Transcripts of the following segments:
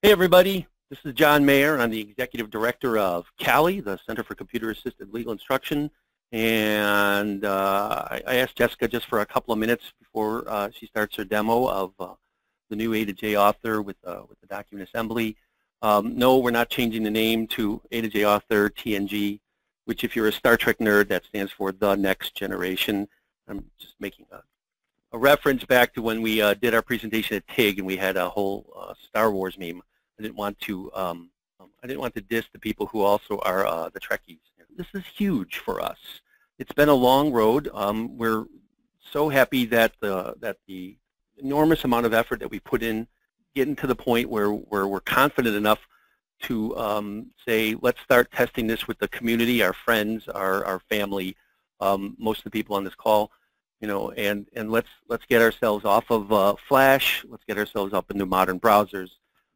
Hey everybody, this is John Mayer, and I'm the Executive Director of CALI, the Center for Computer Assisted Legal Instruction, and I asked Jessica just for a couple of minutes before she starts her demo of the new A2J Author with the document assembly. No, we're not changing the name to A2J Author TNG, which if you're a Star Trek nerd, that stands for The Next Generation. I'm just making a reference back to when we did our presentation at TIG, and we had a whole Star Wars meme. I didn't want to diss the people who also are the Trekkies. This is huge for us. It's been a long road. We're so happy that the enormous amount of effort that we put in getting to the point where we're confident enough to say, let's start testing this with the community, our friends, our family, most of the people on this call. You know, and let's get ourselves off of Flash. Let's get ourselves up into modern browsers.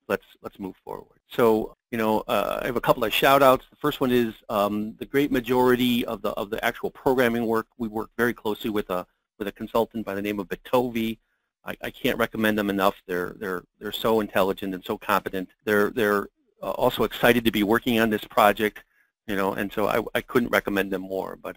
Let's move forward. So, you know, I have a couple of shout outs. The first one is the great majority of the actual programming work. We work very closely with a consultant by the name of Bitovi. I can't recommend them enough. They're so intelligent and so competent. They're also excited to be working on this project. You know, and so I couldn't recommend them more. But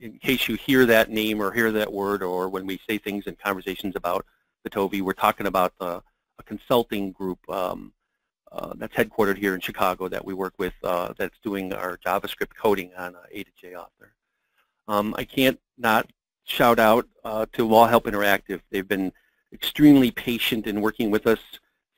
in case you hear that name or hear that word, or when we say things in conversations about Bitovi, we're talking about a consulting group that's headquartered here in Chicago that we work with, that's doing our JavaScript coding on A2J Author. I can't not shout out to LawHelp Interactive. They've been extremely patient in working with us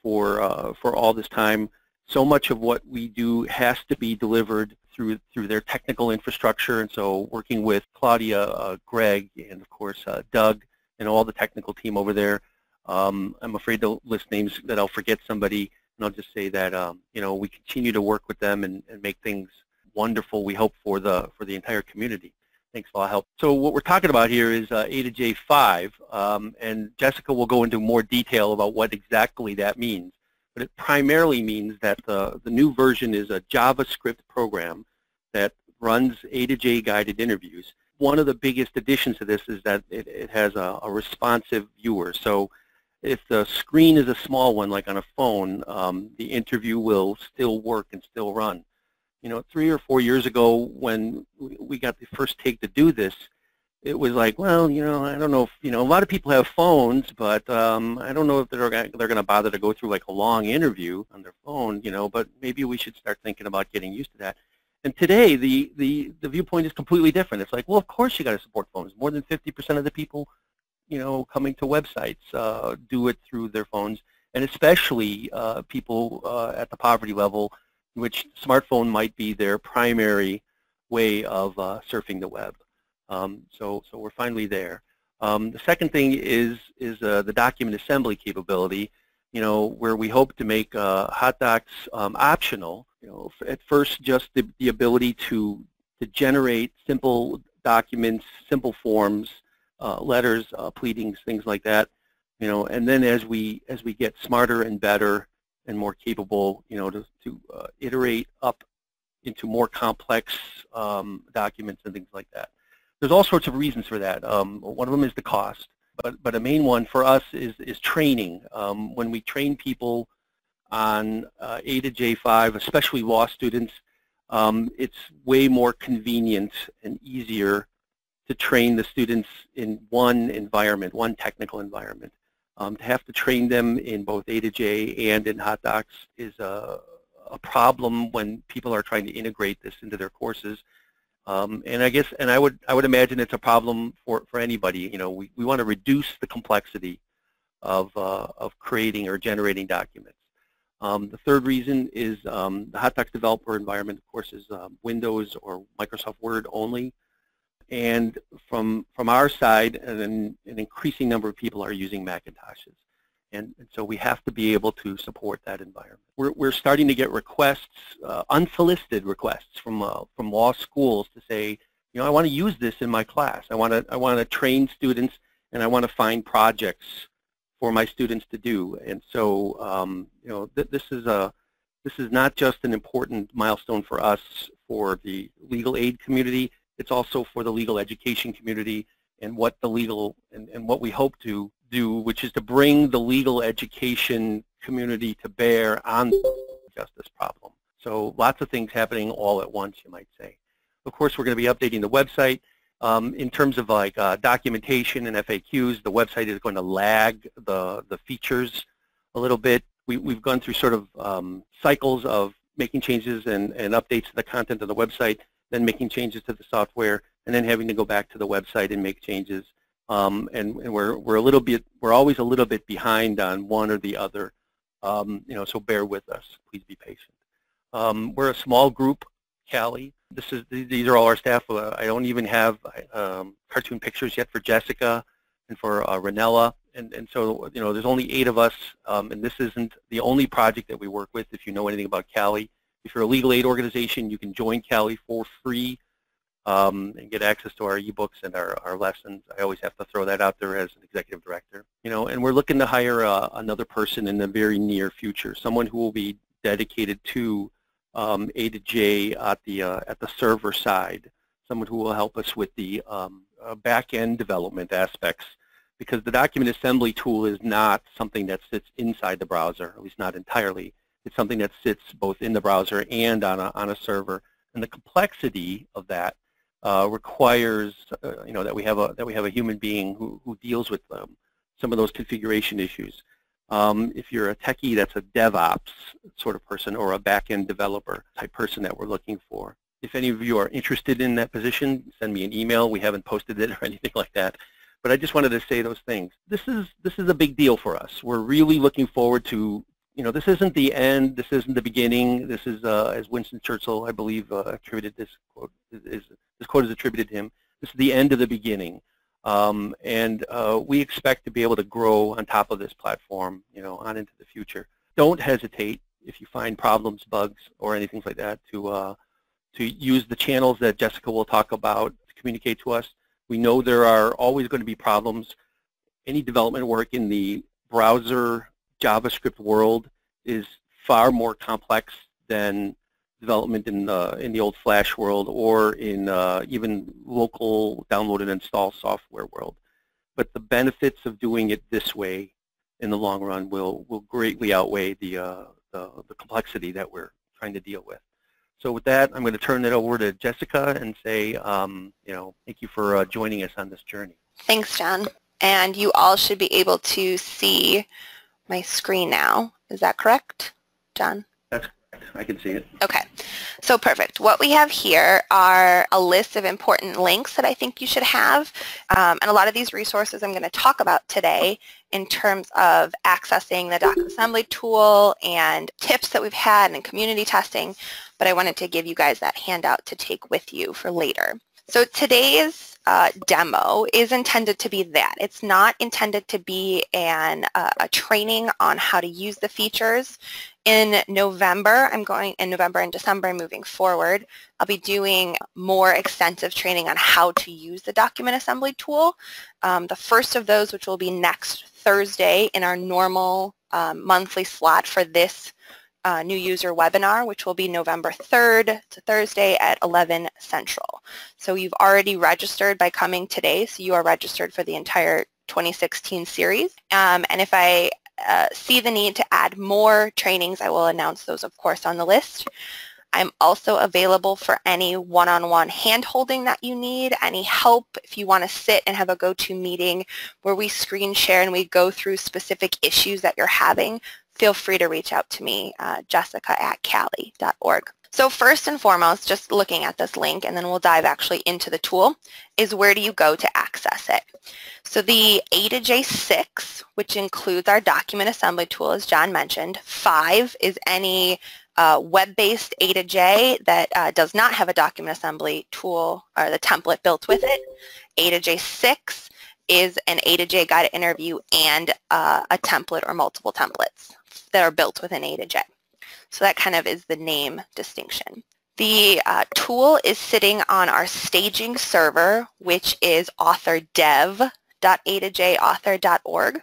for all this time. So much of what we do has to be delivered through their technical infrastructure, and so working with Claudia, Greg, and of course Doug, and all the technical team over there. I'm afraid to list names that I'll forget somebody, and I'll just say that you know, we continue to work with them and make things wonderful. We hope for the entire community. Thanks, LawHelp. So what we're talking about here is A2J 5, and Jessica will go into more detail about what exactly that means. But it primarily means that the new version is a JavaScript program that runs A2J guided interviews. One of the biggest additions to this is that it has a responsive viewer. So if the screen is a small one, like on a phone, the interview will still work and still run. You know, 3 or 4 years ago when we got the first TIG to do this, it was like, well, you know, I don't know if, you know, a lot of people have phones, but I don't know if they're going to bother to go through like a long interview on their phone, you know, but maybe we should start thinking about getting used to that. And today, the viewpoint is completely different. It's like, well, of course you got to support phones. More than 50% of the people, you know, coming to websites do it through their phones, and especially people at the poverty level, in which smartphone might be their primary way of surfing the web. So we're finally there. The second thing is the document assembly capability, you know, where we hope to make HotDocs optional. You know, at first just the ability to generate simple documents, simple forms, letters, pleadings, things like that. You know, and then as we get smarter and better and more capable, you know, to iterate up into more complex documents and things like that. There's all sorts of reasons for that. One of them is the cost, but a main one for us is training. When we train people on A2J 5, especially law students, it's way more convenient and easier to train the students in one environment, one technical environment. To have to train them in both A2J and in HotDocs is a problem when people are trying to integrate this into their courses. And I guess, and I would imagine it's a problem for anybody. You know, we want to reduce the complexity of creating or generating documents. The third reason is the HotDocs developer environment, of course, is Windows or Microsoft Word only. And from our side, an increasing number of people are using Macintoshes, and so we have to be able to support that environment. We're starting to get requests, unsolicited requests from law schools to say, you know, I want to use this in my class. I want to train students, and I want to find projects for my students to do. And so, you know, this is not just an important milestone for us, for the legal aid community. It's also for the legal education community, and what the legal and what we hope to do, which is to bring the legal education community to bear on the justice problem. So lots of things happening all at once, you might say. Of course, we're going to be updating the website. In terms of like documentation and FAQs, the website is going to lag the features a little bit. We've gone through sort of cycles of making changes and updates to the content of the website, then making changes to the software, and then having to go back to the website and make changes. And we're always a little bit behind on one or the other. You know, so bear with us. Please be patient. We're a small group, Callie. These are all our staff. I don't even have cartoon pictures yet for Jessica and for Ranella. And so, you know, there's only 8 of us, and this isn't the only project that we work with. If you know anything about CALI, if you're a legal aid organization, you can join CALI for free and get access to our ebooks and our lessons. I always have to throw that out there as an executive director. You know, and we're looking to hire another person in the very near future, someone who will be dedicated to A2J at the server side, someone who will help us with the back-end development aspects, because the document assembly tool is not something that sits inside the browser, at least not entirely. It's something that sits both in the browser and on a server, and the complexity of that requires you know, that we have a human being who deals with some of those configuration issues. If you're a techie, that's a DevOps sort of person or a back-end developer type person that we're looking for. If any of you are interested in that position, send me an email. We haven't posted it or anything like that. But I just wanted to say those things. This is a big deal for us. We're really looking forward to, you know, this isn't the end, this isn't the beginning. This is, as Winston Churchill, I believe, attributed this quote. This quote is attributed to him. This is the end of the beginning. And we expect to be able to grow on top of this platform, you know, on into the future. Don't hesitate if you find problems, bugs, or anything like that to use the channels that Jessica will talk about to communicate to us. We know there are always going to be problems. Any development work in the browser JavaScript world is far more complex than development in the old Flash world or in even local download and install software world. But the benefits of doing it this way in the long run will greatly outweigh the complexity that we're trying to deal with. So with that, I'm going to turn it over to Jessica and say, you know, thank you for joining us on this journey. Thanks, John. And you all should be able to see my screen now. Is that correct, John? That's correct. I can see it. Okay. So perfect. What we have here are a list of important links that I think you should have. And a lot of these resources I'm going to talk about today in terms of accessing the DocAssembly tool and tips that we've had and community testing. But I wanted to give you guys that handout to take with you for later. So today's demo is intended to be that. It's not intended to be a training on how to use the features. In November and December moving forward, I'll be doing more extensive training on how to use the document assembly tool. The first of those, which will be next Thursday in our normal monthly slot for this new user webinar, which will be November 3rd to Thursday at 11 Central. So you've already registered by coming today, so you are registered for the entire 2016 series. And if I see the need to add more trainings, I will announce those, of course, on the list. I'm also available for any one-on-one hand-holding that you need, any help if you want to sit and have a go-to meeting where we screen share and we go through specific issues that you're having. Feel free to reach out to me, jessica@cali.org. So first and foremost, just looking at this link, and then we'll dive actually into the tool, is where do you go to access it? So the A2J 6, which includes our document assembly tool, as John mentioned. 5 is any web-based A2J that does not have a document assembly tool or the template built with it. A2J 6 is an A2J guided interview and a template or multiple templates that are built within A2J. So that kind of is the name distinction. The tool is sitting on our staging server, which is authordev.a2jauthor.org.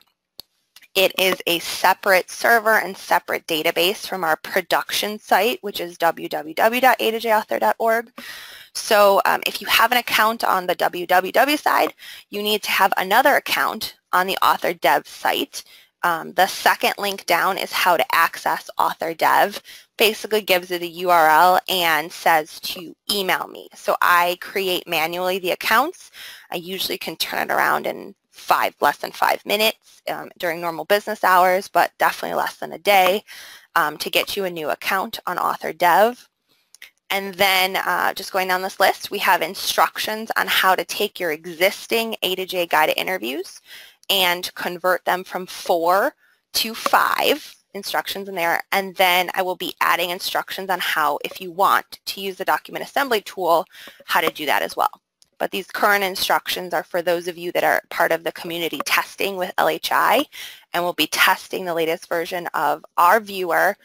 It is a separate server and separate database from our production site, which is www.A2JAuthor.org. So if you have an account on the www side, you need to have another account on the AuthorDev site The second link down is how to access AuthorDev. Basically gives it a URL and says to email me. So I create manually the accounts. I usually can turn it around in less than five minutes during normal business hours, but definitely less than a day to get you a new account on AuthorDev. And then just going down this list, we have instructions on how to take your existing A2J guided interviews and convert them from 4 to 5 instructions in there. And then I will be adding instructions on how, if you want to use the document assembly tool, how to do that as well. But these current instructions are for those of you that are part of the community testing with LHI, and we'll be testing the latest version of our viewer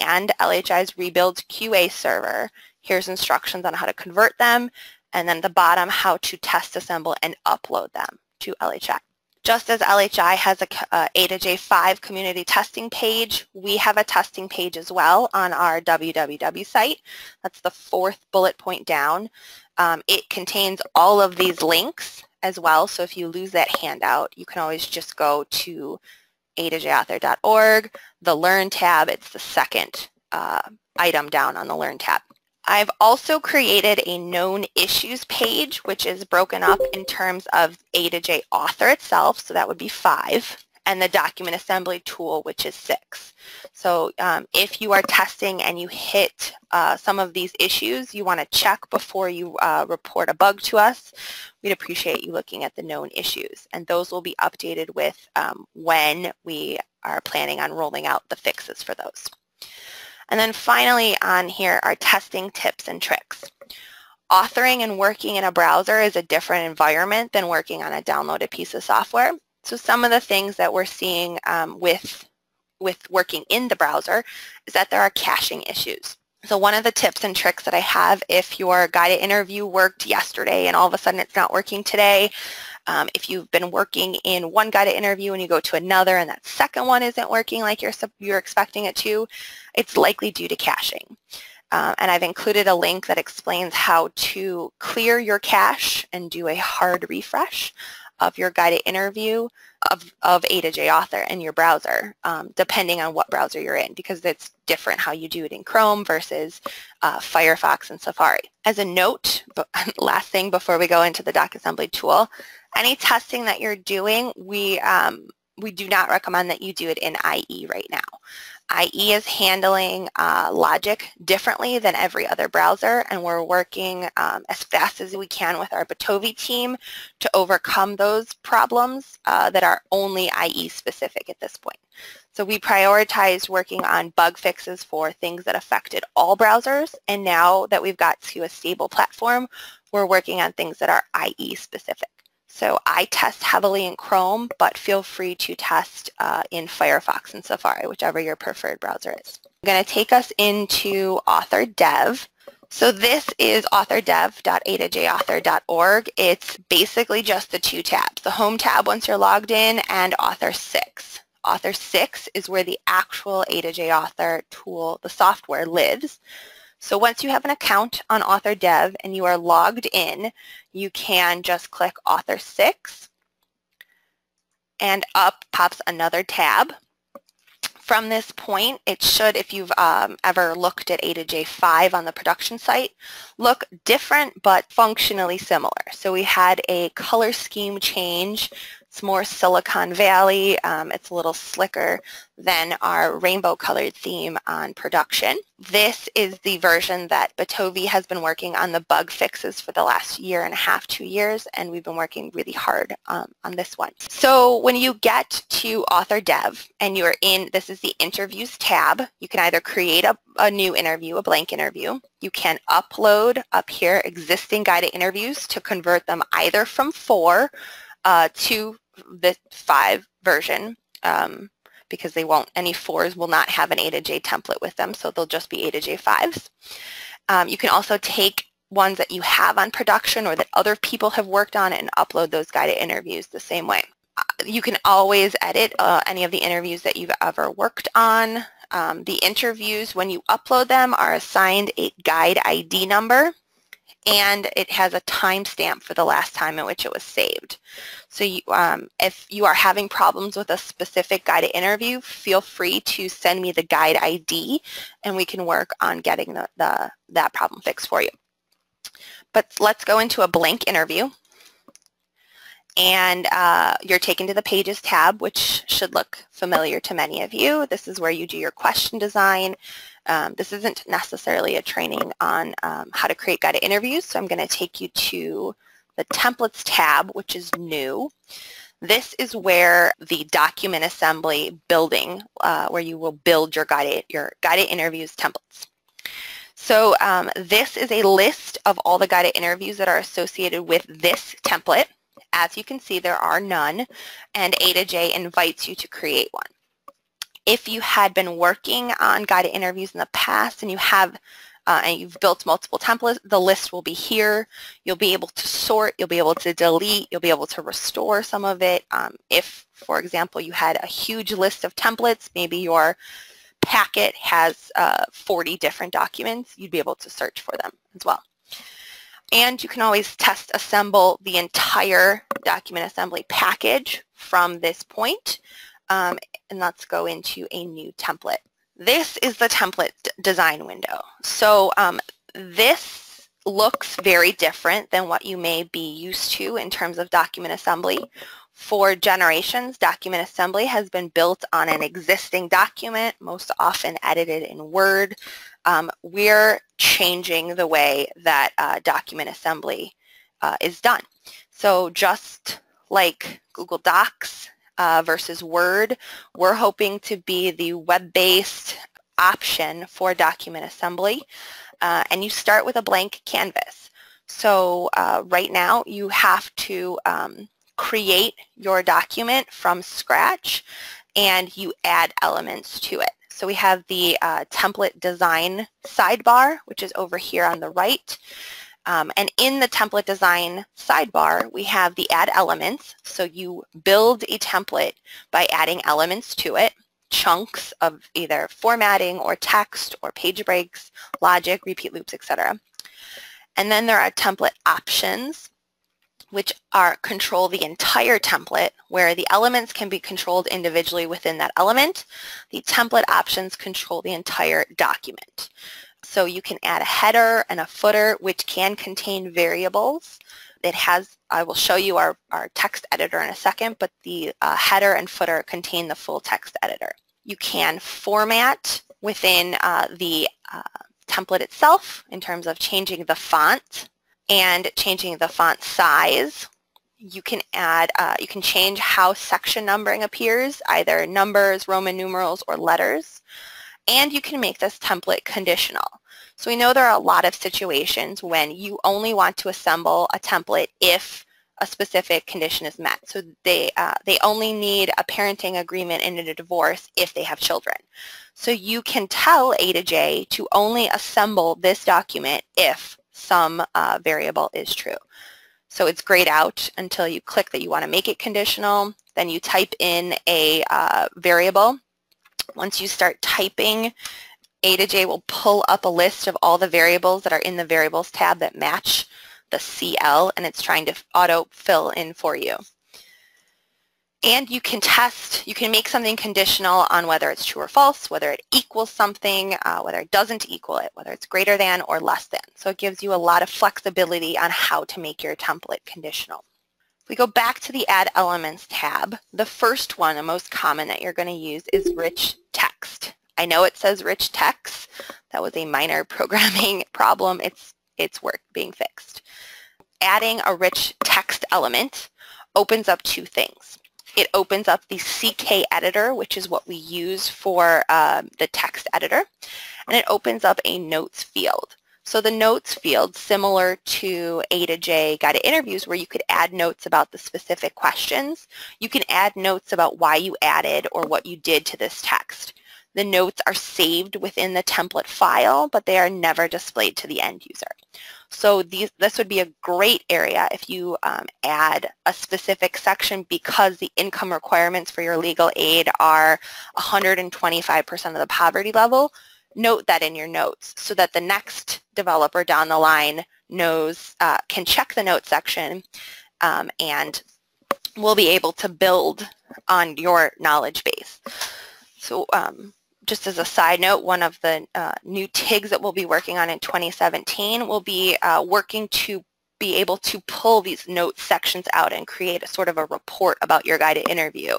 and LHI's Rebuild QA server. Here's instructions on how to convert them, and then at the bottom, how to test, assemble, and upload them to LHI. Just as LHI has a A2J 5 community testing page, we have a testing page as well on our www site. That's the fourth bullet point down. It contains all of these links as well, so if you lose that handout, you can always just go to A2JAuthor.org, the Learn tab. It's the second item down on the Learn tab. I've also created a known issues page, which is broken up in terms of A2J Author itself, so that would be 5, and the document assembly tool, which is 6. So if you are testing and you hit some of these issues, you want to check before you report a bug to us. We'd appreciate you looking at the known issues, and those will be updated with when we are planning on rolling out the fixes for those. And then finally on here are testing tips and tricks. Authoring and working in a browser is a different environment than working on a downloaded piece of software. So some of the things that we're seeing with working in the browser is that there are caching issues. So one of the tips and tricks that I have, if your guided interview worked yesterday and all of a sudden it's not working today, if you've been working in one guided interview and you go to another and that second one isn't working like you're expecting it to, it's likely due to caching. And I've included a link that explains how to clear your cache and do a hard refresh of your guided interview of A2J Author in your browser, depending on what browser you're in, because it's different how you do it in Chrome versus Firefox and Safari. As a note, last thing before we go into the DocAssembly tool, any testing that you're doing, we do not recommend that you do it in IE right now. IE is handling logic differently than every other browser, and we're working as fast as we can with our Bitovi team to overcome those problems that are only IE specific at this point. So we prioritized working on bug fixes for things that affected all browsers, and now that we've got to a stable platform, we're working on things that are IE specific. So I test heavily in Chrome, but feel free to test in Firefox and Safari, whichever your preferred browser is. I'm going to take us into AuthorDev. So this is authordev.a2jauthor.org. It's basically just the two tabs, the Home tab once you're logged in and Author 6. Author 6 is where the actual A2J Author tool, the software, lives. So once you have an account on AuthorDev and you are logged in, you can just click Author 6 and up pops another tab. From this point, it should, if you've ever looked at A2J 5 on the production site, look different but functionally similar. So we had a color scheme change. It's more Silicon Valley. It's a little slicker than our rainbow-colored theme on production. This is the version that Bitovi has been working on the bug fixes for the last year and a half, 2 years, and we've been working really hard on this one. So when you get to AuthorDev and you're in, this is the Interviews tab, you can either create a new interview, a blank interview. You can upload up here existing guided interviews to convert them either from 4 to the 5 version, because they won't, any 4s will not have an A2J template with them, so they'll just be A2J 5s. You can also take ones that you have on production or that other people have worked on and upload those guided interviews the same way. You can always edit any of the interviews that you've ever worked on. The interviews, when you upload them, are assigned a guide ID number, and it has a timestamp for the last time in which it was saved. So you, if you are having problems with a specific guided interview, feel free to send me the guide ID, and we can work on getting that problem fixed for you. But let's go into a blank interview, and you're taken to the Pages tab, which should look familiar to many of you. This is where you do your question design. This isn't necessarily a training on how to create guided interviews, so I'm going to take you to the Templates tab, which is new. This is where the document assembly building, where you will build your guided interviews templates. So this is a list of all the guided interviews that are associated with this template. As you can see, there are none, and A2J invites you to create one. If you had been working on guided interviews in the past and you have and you've built multiple templates, the list will be here. You'll be able to sort, you'll be able to delete, you'll be able to restore some of it. If, for example, you had a huge list of templates, maybe your packet has 40 different documents, you'd be able to search for them as well. And you can always test assemble the entire document assembly package from this point. And let's go into a new template. This is the template design window. So this looks very different than what you may be used to in terms of document assembly. For generations, document assembly has been built on an existing document, most often edited in Word. We're changing the way that document assembly is done. So just like Google Docs versus Word, we're hoping to be the web-based option for document assembly, and you start with a blank canvas. So right now you have to create your document from scratch, and you add elements to it. So we have the template design sidebar, which is over here on the right. And in the template design sidebar, we have the add elements. So you build a template by adding elements to it, chunks of either formatting or text or page breaks, logic, repeat loops, etc. And then there are template options, which are control the entire template, where the elements can be controlled individually within that element. The template options control the entire document. So you can add a header and a footer, which can contain variables. It has, I will show you our text editor in a second, but the header and footer contain the full text editor. You can format within the template itself in terms of changing the font and changing the font size. You can add, you can change how section numbering appears, either numbers, Roman numerals, or letters. And you can make this template conditional. So we know there are a lot of situations when you only want to assemble a template if a specific condition is met. So they only need a parenting agreement in a divorce if they have children. So you can tell A2J to only assemble this document if some variable is true. So it's grayed out until you click that you want to make it conditional. Then you type in a variable. Once you start typing, A2J will pull up a list of all the variables that are in the Variables tab that match the CL, and it's trying to auto-fill in for you. And you can test, you can make something conditional on whether it's true or false, whether it equals something, whether it doesn't equal it, whether it's greater than or less than. So it gives you a lot of flexibility on how to make your template conditional. If we go back to the Add Elements tab, the first one, the most common that you're going to use, is rich text. I know it says rich text. That was a minor programming problem. It's work being fixed. Adding a rich text element opens up two things. It opens up the CK editor, which is what we use for the text editor, and it opens up a notes field. So the notes field, similar to A2J guided interviews where you could add notes about the specific questions, you can add notes about why you added or what you did to this text. The notes are saved within the template file, but they are never displayed to the end user. So this would be a great area if you add a specific section because the income requirements for your legal aid are 125% of the poverty level. Note that in your notes so that the next developer down the line knows, can check the note section, and we'll be able to build on your knowledge base. So just as a side note, one of the new TIGs that we'll be working on in 2017 will be working to be able to pull these note sections out and create a sort of a report about your guided interview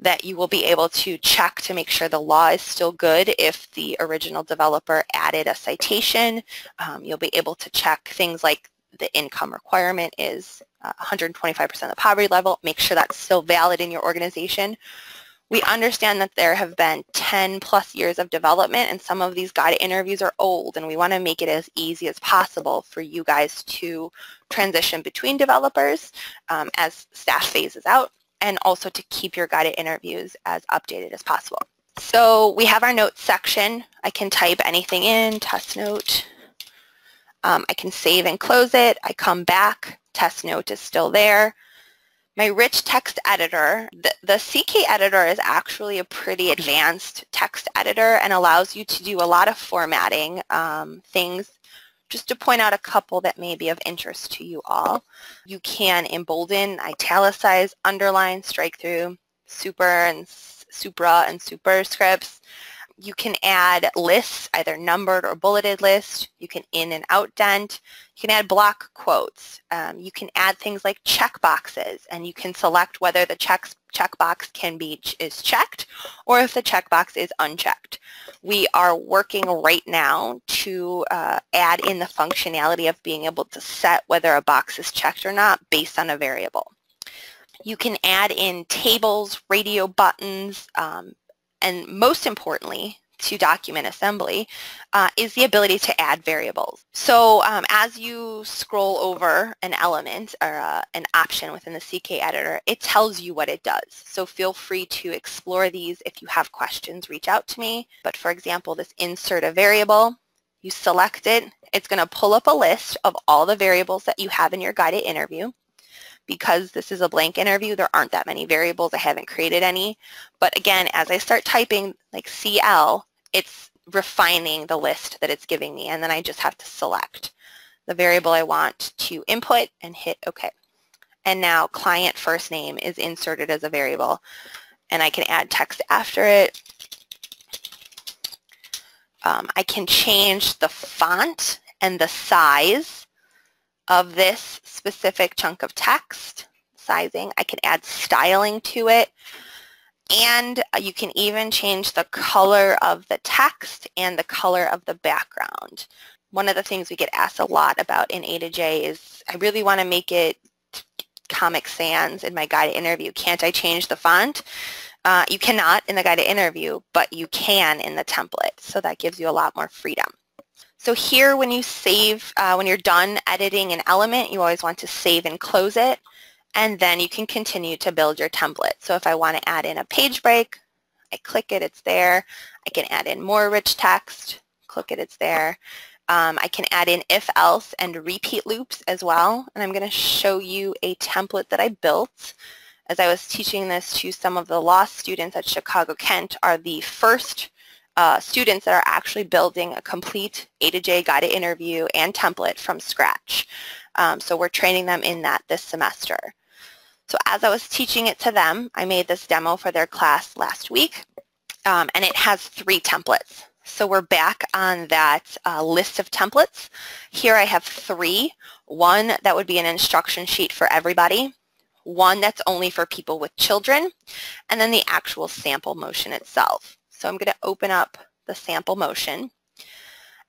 that you will be able to check to make sure the law is still good. If the original developer added a citation, you'll be able to check things like the income requirement is 125% of the poverty level, make sure that's still valid in your organization. We understand that there have been 10 plus years of development, and some of these guided interviews are old, and we want to make it as easy as possible for you guys to transition between developers as staff phases out, and also to keep your guided interviews as updated as possible. So we have our notes section. I can type anything in, test note. I can save and close it. I come back, test note is still there. My rich text editor, the CK editor is actually a pretty advanced text editor and allows you to do a lot of formatting things. Just to point out a couple that may be of interest to you all, you can embolden, italicize, underline, strike through, super and supra and superscripts. You can add lists, either numbered or bulleted lists. You can in and out dent. You can add block quotes. You can add things like checkboxes, and you can select whether the checkbox can be is checked or if the checkbox is unchecked. We are working right now to add in the functionality of being able to set whether a box is checked or not based on a variable. You can add in tables, radio buttons, and most importantly to document assembly is the ability to add variables. So as you scroll over an element or an option within the CK editor, it tells you what it does. So feel free to explore these. If you have questions, reach out to me. But for example, this insert a variable, you select it, it's going to pull up a list of all the variables that you have in your guided interview. Because this is a blank interview, there aren't that many variables. I haven't created any. But again, as I start typing like CL, it's refining the list that it's giving me. And then I just have to select the variable I want to input and hit OK. And now client first name is inserted as a variable. And I can add text after it. I can change the font and the size of this specific chunk of text, sizing. I can add styling to it, and you can even change the color of the text and the color of the background. One of the things we get asked a lot about in A2J is, I really want to make it Comic Sans in my guided interview. Can't I change the font? You cannot in the guided interview, but you can in the template, so that gives you a lot more freedom. So here, when you save, when you're done editing an element, you always want to save and close it, and then you can continue to build your template. So if I want to add in a page break, I click it, it's there. I can add in more rich text, click it, it's there. I can add in if else and repeat loops as well, and I'm going to show you a template that I built. As I was teaching this to some of the law students at Chicago-Kent, are the first students that are actually building a complete A2J guided interview and template from scratch. So we're training them in that this semester. So as I was teaching it to them, I made this demo for their class last week, and it has 3 templates. So we're back on that list of templates. Here I have 3. One that would be an instruction sheet for everybody, one that's only for people with children, and then the actual sample motion itself. So I'm going to open up the sample motion,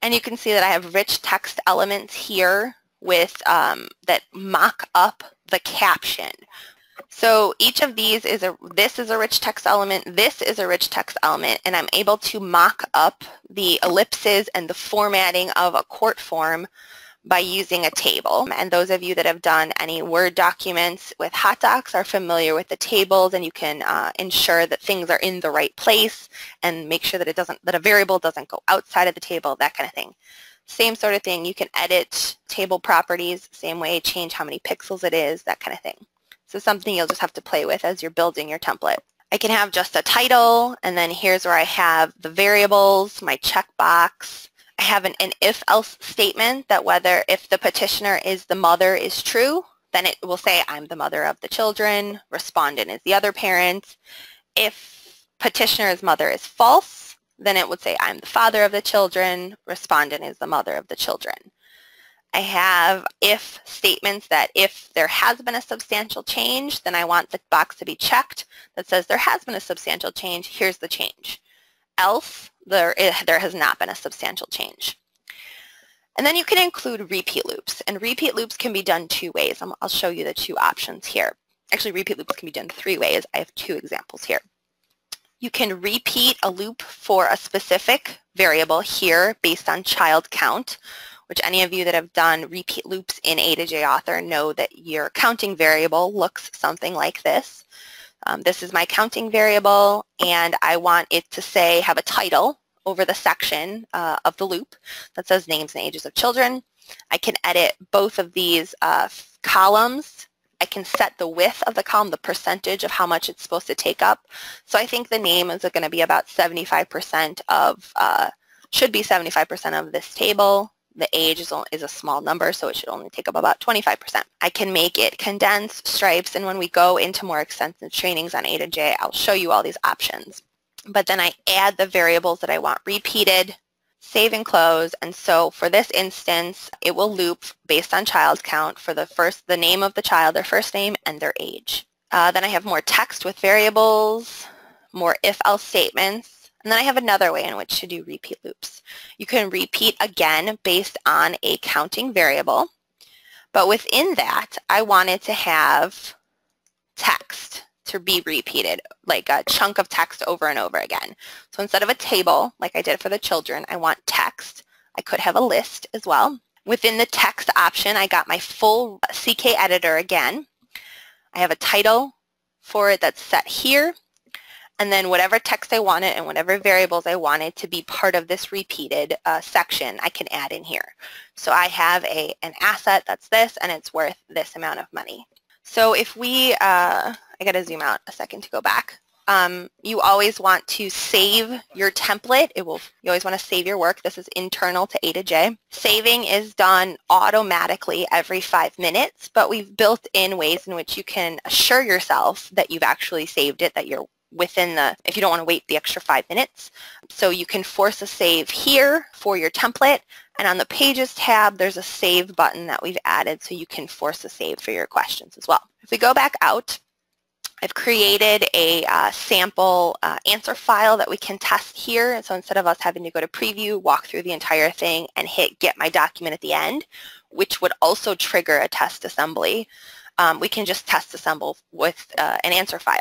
and you can see that I have rich text elements here with that mock up the caption. So each of these is this is a rich text element, this is a rich text element, and I'm able to mock up the ellipses and the formatting of a court form by using a table. And those of you that have done any Word documents with HotDocs are familiar with the tables, and you can ensure that things are in the right place and make sure that that a variable doesn't go outside of the table, that kind of thing. Same sort of thing. You can edit table properties, same way, change how many pixels it is, that kind of thing. So something you'll just have to play with as you're building your template. I can have just a title, and then here's where I have the variables, my checkbox, have an if-else statement that whether if the petitioner is the mother is true, then it will say I'm the mother of the children, respondent is the other parent. If petitioner's mother is false, then it would say I'm the father of the children, respondent is the mother of the children. I have if statements that if there has been a substantial change, then I want the box to be checked that says there has been a substantial change, here's the change. Else, there has not been a substantial change. And then you can include repeat loops, and repeat loops can be done two ways. I'll show you the two options here. Actually, repeat loops can be done three ways. I have two examples here. You can repeat a loop for a specific variable here based on child count, which any of you that have done repeat loops in A2J Author know that your counting variable looks something like this. This is my counting variable, and I want it to say, have a title over the section of the loop that says names and ages of children. I can edit both of these columns. I can set the width of the column, the percentage of how much it's supposed to take up. So I think the name is going to be about 75% of, should be 75% of this table. The age is a small number, so it should only take up about 25%. I can make it condense, stripes, and when we go into more extensive trainings on A2J, I'll show you all these options. But then I add the variables that I want repeated, save and close, and so for this instance, it will loop based on child count for the name of the child, their first name, and their age. Then I have more text with variables, more if-else statements. And then I have another way in which to do repeat loops. You can repeat again based on a counting variable, but within that, I wanted to have text to be repeated, like a chunk of text over and over again. So instead of a table, like I did for the children, I want text. I could have a list as well. Within the text option, I got my full CK editor again. I have a title for it that's set here. And then whatever text I wanted and whatever variables I wanted to be part of this repeated section, I can add in here. So I have an asset that's this, and it's worth this amount of money. So if we, I got to zoom out a second to go back. You always want to save your template. You always want to save your work. This is internal to A2J. Saving is done automatically every 5 minutes, but we've built in ways in which you can assure yourself that you've actually saved it, that you're within the, if you don't want to wait the extra 5 minutes. So you can force a save here for your template, and on the Pages tab, there's a Save button that we've added so you can force a save for your questions as well. If we go back out, I've created a sample answer file that we can test here, and so instead of us having to go to Preview, walk through the entire thing, and hit Get My Document at the end, which would also trigger a test assembly, we can just test assemble with an answer file.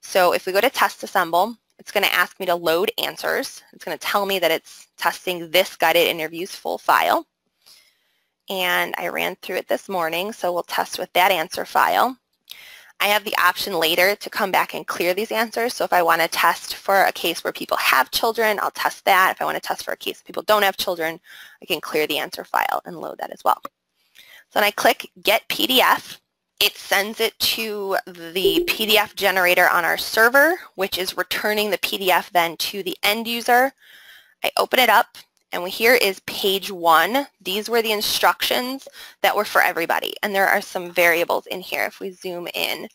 So if we go to Test Assemble, it's going to ask me to load answers. It's going to tell me that it's testing this guided interview's full file. And I ran through it this morning, so we'll test with that answer file. I have the option later to come back and clear these answers. So if I want to test for a case where people have children, I'll test that. If I want to test for a case where people don't have children, I can clear the answer file and load that as well. So when I click Get PDF, it sends it to the PDF generator on our server, which is returning the PDF then to the end user. I open it up, and here is page one. These were the instructions that were for everybody, and there are some variables in here. If we zoom in,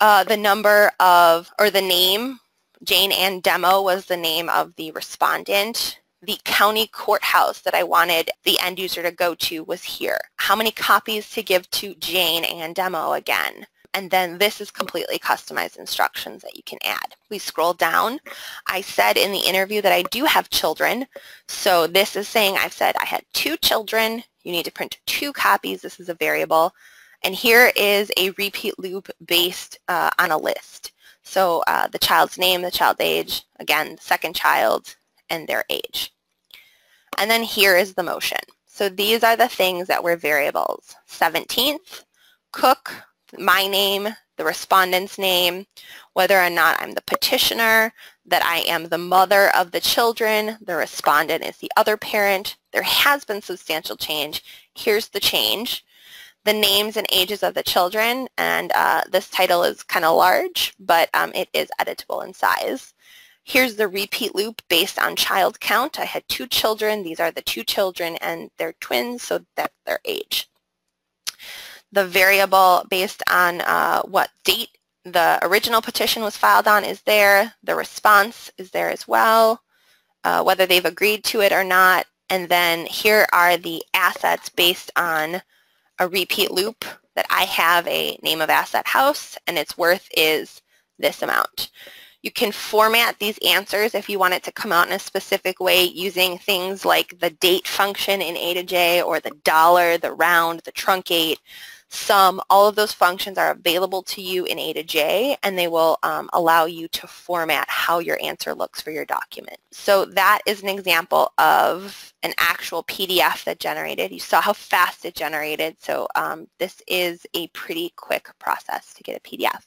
the number of, or the name, Jane Ann Demo was the name of the respondent. The county courthouse that I wanted the end user to go to was here. How many copies to give to Jane and Demo again? And then this is completely customized instructions that you can add. We scroll down. I said in the interview that I do have children. So this is saying I've said I had two children. You need to print two copies. This is a variable. And here is a repeat loop based on a list. So the child's name, the child's age, again, the second child, and their age. And then here is the motion. So these are the things that were variables. 17th, Cook, my name, the respondent's name, whether or not I'm the petitioner, that I am the mother of the children, the respondent is the other parent, there has been substantial change, here's the change, the names and ages of the children, and this title is kind of large, but it is editable in size. Here's the repeat loop based on child count. I had 2 children. These are the 2 children, and they're twins, so that's their age. The variable based on what date the original petition was filed on is there. The response is there as well, whether they've agreed to it or not. And then here are the assets based on a repeat loop that I have a name of asset house, and its worth is this amount. You can format these answers if you want it to come out in a specific way using things like the date function in A2J or the dollar, the round, the truncate, sum. All of those functions are available to you in A2J, and they will allow you to format how your answer looks for your document. So that is an example of an actual PDF that generated. You saw how fast it generated, so this is a pretty quick process to get a PDF.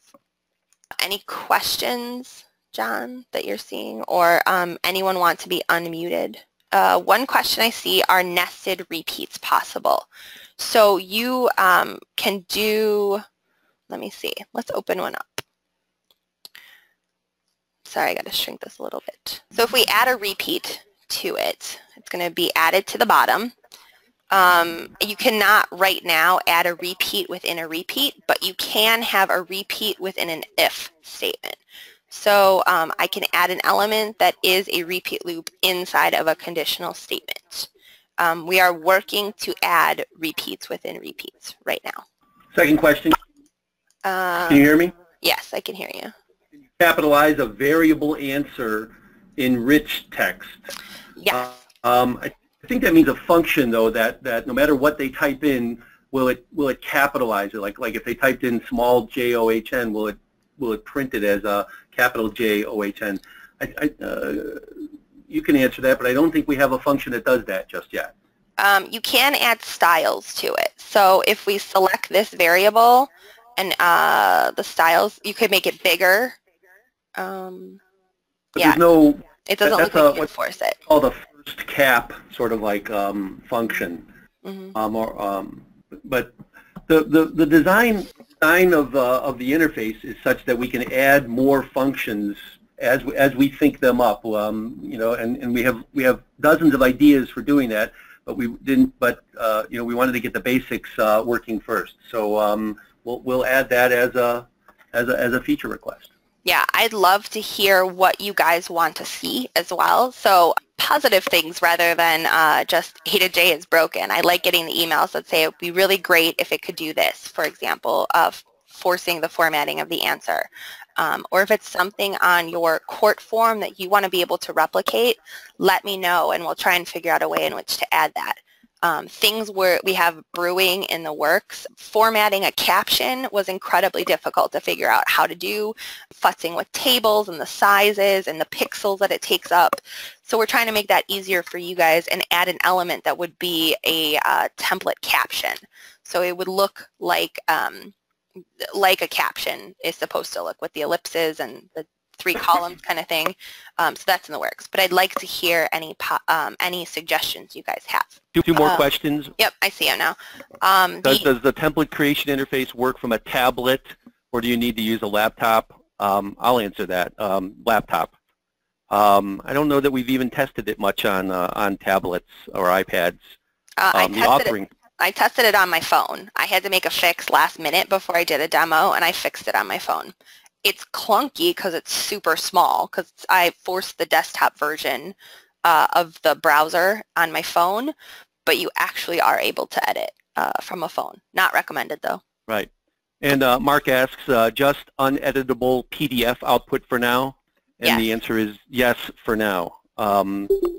Any questions, John, that you're seeing, or anyone want to be unmuted? One question I see, are nested repeats possible? So you can do, let me see, let's open one up. Sorry, I got to shrink this a little bit. So if we add a repeat to it, it's going to be added to the bottom. You cannot right now add a repeat within a repeat, but you can have a repeat within an if statement. So I can add an element that is a repeat loop inside of a conditional statement. We are working to add repeats within repeats right now. Second question. Can you hear me? Yes, I can hear you. Can you capitalize a variable answer in rich text? Yes. I think that means a function, though, that no matter what they type in, will it capitalize it? Like if they typed in small J-O-H-N, will it print it as a capital J-O-H-N? You can answer that, but I don't think we have a function that does that just yet. You can add styles to it. So if we select this variable and the styles, you could make it bigger. Yeah. There's no, it doesn't look like you can force it. Cap sort of like function, mm-hmm. But the design of the interface is such that we can add more functions as we think them up, you know, and we have dozens of ideas for doing that, but we didn't. But you know, we wanted to get the basics working first, so we'll add that as a feature request. Yeah, I'd love to hear what you guys want to see as well. So positive things rather than just A2J is broken. I like getting the emails that say it would be really great if it could do this, for example, of forcing the formatting of the answer. Or if it's something on your court form that you want to be able to replicate, let me know and we'll try and figure out a way in which to add that. Things where we have brewing in the works. Formatting a caption was incredibly difficult to figure out how to do, fussing with tables and the sizes and the pixels that it takes up. So we're trying to make that easier for you guys and add an element that would be a template caption. So it would look like a caption is supposed to look, with the ellipses and the 3 columns kind of thing. So that's in the works. But I'd like to hear any suggestions you guys have. Two more questions. Yep, I see them now. Does the template creation interface work from a tablet, or do you need to use a laptop? I'll answer that. Laptop. I don't know that we've even tested it much on tablets or iPads. I tested it on my phone. I had to make a fix last minute before I did a demo, and I fixed it on my phone. It's clunky because it's super small, because I forced the desktop version of the browser on my phone, but you actually are able to edit from a phone. Not recommended, though. Right. And Mark asks, just uneditable PDF output for now? And yes. The answer is yes for now. TF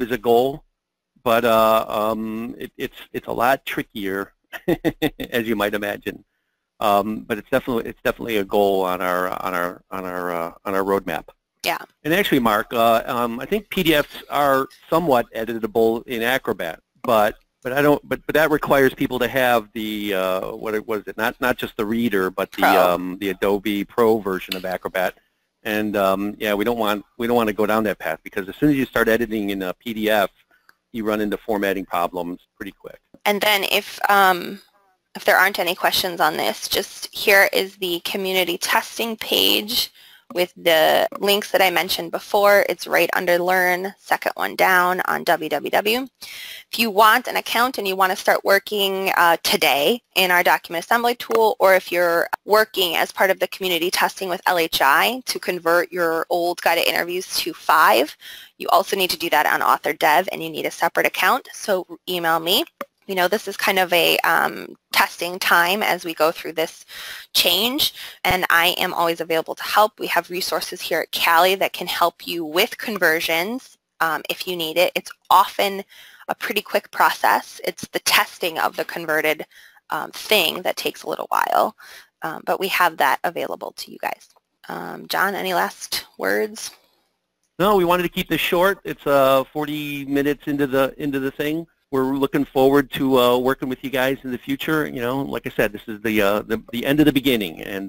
is a goal, but it's a lot trickier, as you might imagine. But it's definitely a goal on our roadmap. Yeah. And actually, Mark, I think PDFs are somewhat editable in Acrobat, but that requires people to have the what is it? Not just the reader, but the Adobe Pro version of Acrobat. And yeah, we don't want to go down that path, because as soon as you start editing in a PDF, you run into formatting problems pretty quick. And then if there aren't any questions on this, just here is the community testing page with the links that I mentioned before. It's right under Learn, second one down on www. If you want an account and you want to start working today in our document assembly tool, or if you're working as part of the community testing with LHI to convert your old guided interviews to 5, you also need to do that on AuthorDev, and you need a separate account, so email me. You know, this is kind of a testing time as we go through this change, and I am always available to help. We have resources here at Cali that can help you with conversions if you need it. It's often a pretty quick process. It's the testing of the converted thing that takes a little while, but we have that available to you guys. John, any last words? No, we wanted to keep this short. It's 40 minutes into the thing. We're looking forward to working with you guys in the future. You know, like I said, this is the end of the beginning, and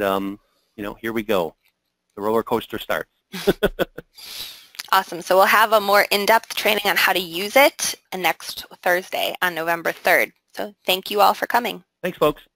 you know, here we go. The roller coaster starts. Awesome. So we'll have a more in-depth training on how to use it next Thursday on November 3rd. So thank you all for coming. Thanks, folks.